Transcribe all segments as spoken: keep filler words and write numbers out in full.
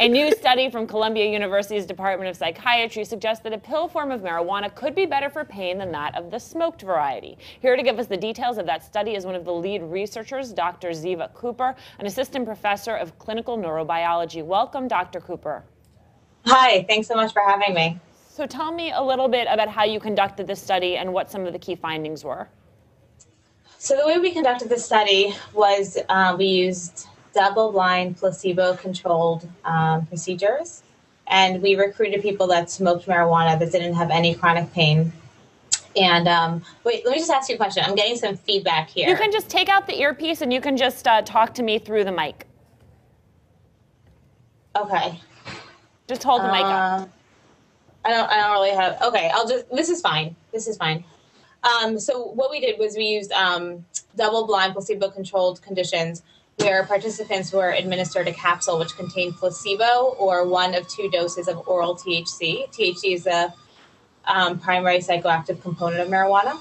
A new study from Columbia University's Department of Psychiatry suggests that a pill form of marijuana could be better for pain than that of the smoked variety. Here to give us the details of that study is one of the lead researchers, Doctor Ziva Cooper, an assistant professor of clinical neurobiology. Welcome, Doctor Cooper. Hi, thanks so much for having me. So tell me a little bit about how you conducted this study and what some of the key findings were. So the way we conducted this study was uh, we used double-blind, placebo-controlled um, procedures, and we recruited people that smoked marijuana that didn't have any chronic pain. And um, wait, let me just ask you a question. I'm getting some feedback here. You can just take out the earpiece and you can just uh, talk to me through the mic. Okay. Just hold the uh, mic up. I don't. I don't really have. Okay. I'll just. This is fine. This is fine. Um, so what we did was we used um, double-blind, placebo-controlled conditions, where participants were administered a capsule which contained placebo or one of two doses of oral T H C. T H C is the um, primary psychoactive component of marijuana.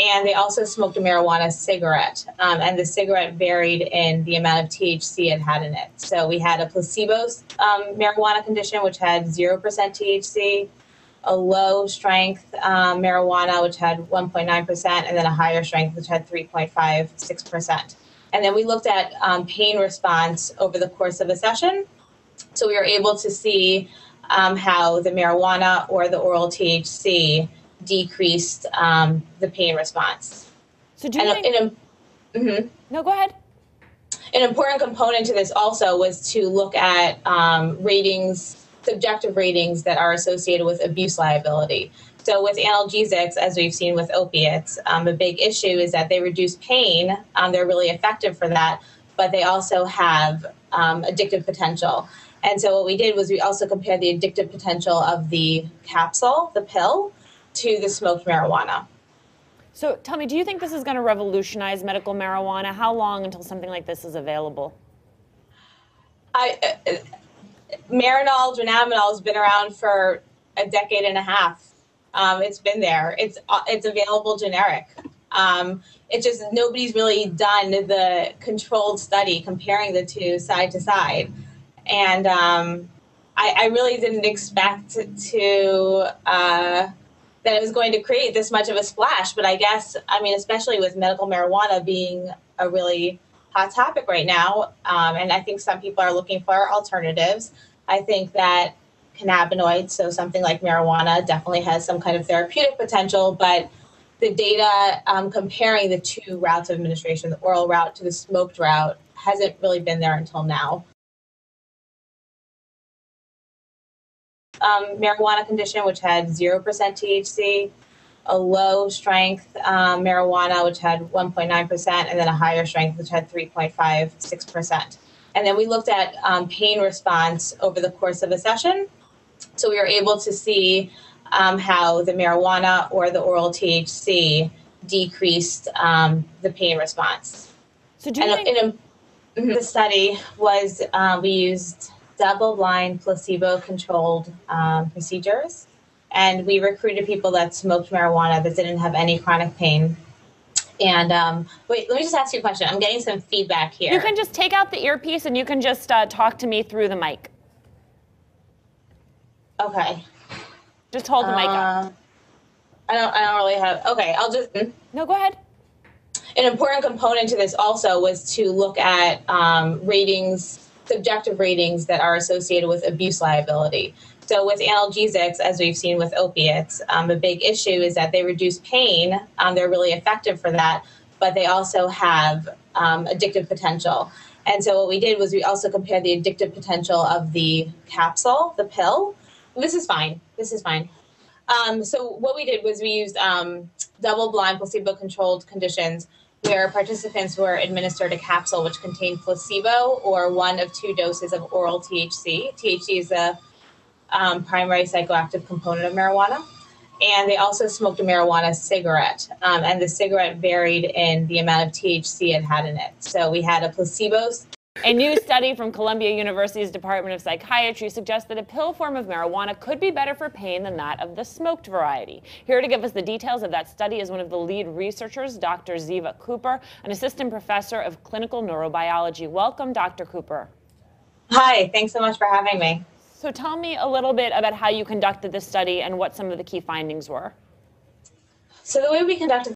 And they also smoked a marijuana cigarette. Um, and the cigarette varied in the amount of T H C it had in it. So we had a placebo um, marijuana condition, which had zero percent T H C, a low strength um, marijuana, which had one point nine percent, and then a higher strength, which had three point five six percent. And then we looked at um, pain response over the course of a session. So we were able to see um, how the marijuana or the oral T H C decreased um, the pain response. So do you and, think... in a, mm-hmm. No, go ahead. An important component to this also was to look at um, ratings, subjective ratings that are associated with abuse liability. So with analgesics, as we've seen with opiates, um, a big issue is that they reduce pain. Um, they're really effective for that, but they also have um, addictive potential. And so what we did was we also compared the addictive potential of the capsule, the pill, to the smoked marijuana. So tell me, do you think this is going to revolutionize medical marijuana? How long until something like this is available? I, uh, Marinol, dronabinol has been around for a decade and a half. Um, it's been there. It's it's available generic. Um, it's just nobody's really done the controlled study comparing the two side to side. And um, I, I really didn't expect to uh, that it was going to create this much of a splash. But I guess, I mean, especially with medical marijuana being a really hot topic right now, um, and I think some people are looking for alternatives, I think that cannabinoids, so something like marijuana, definitely has some kind of therapeutic potential, but the data um, comparing the two routes of administration, the oral route to the smoked route, hasn't really been there until now. Um, marijuana condition, which had zero percent T H C, a low strength um, marijuana, which had one point nine percent, and then a higher strength, which had three point five six percent. And then we looked at um, pain response over the course of a session. So we were able to see um, how the marijuana or the oral T H C decreased um, the pain response. So do you and think in a, the study was uh, we used double-blind, placebo-controlled um, procedures, and we recruited people that smoked marijuana that didn't have any chronic pain. And um, wait, let me just ask you a question. I'm getting some feedback here. You can just take out the earpiece and you can just uh, talk to me through the mic. Okay. Just hold the uh, mic up. I don't, I don't really have, okay, I'll just. No, go ahead. An important component to this also was to look at um, ratings, subjective ratings that are associated with abuse liability. So with analgesics, as we've seen with opiates, um, a big issue is that they reduce pain. Um, they're really effective for that, but they also have um, addictive potential. And so what we did was we also compared the addictive potential of the capsule, the pill. This is fine. This is fine. Um, so what we did was we used um, double-blind, placebo-controlled conditions where participants were administered a capsule which contained placebo or one of two doses of oral T H C. T H C is the um, primary psychoactive component of marijuana. And they also smoked a marijuana cigarette. Um, and the cigarette varied in the amount of T H C it had in it. So we had a placebo. A new study from Columbia University's Department of Psychiatry suggests that a pill form of marijuana could be better for pain than that of the smoked variety. Here to give us the details of that study is one of the lead researchers, Doctor Ziva Cooper, an assistant professor of clinical neurobiology. Welcome, Doctor Cooper. Hi, thanks so much for having me. So tell me a little bit about how you conducted this study and what some of the key findings were. So the way we conducted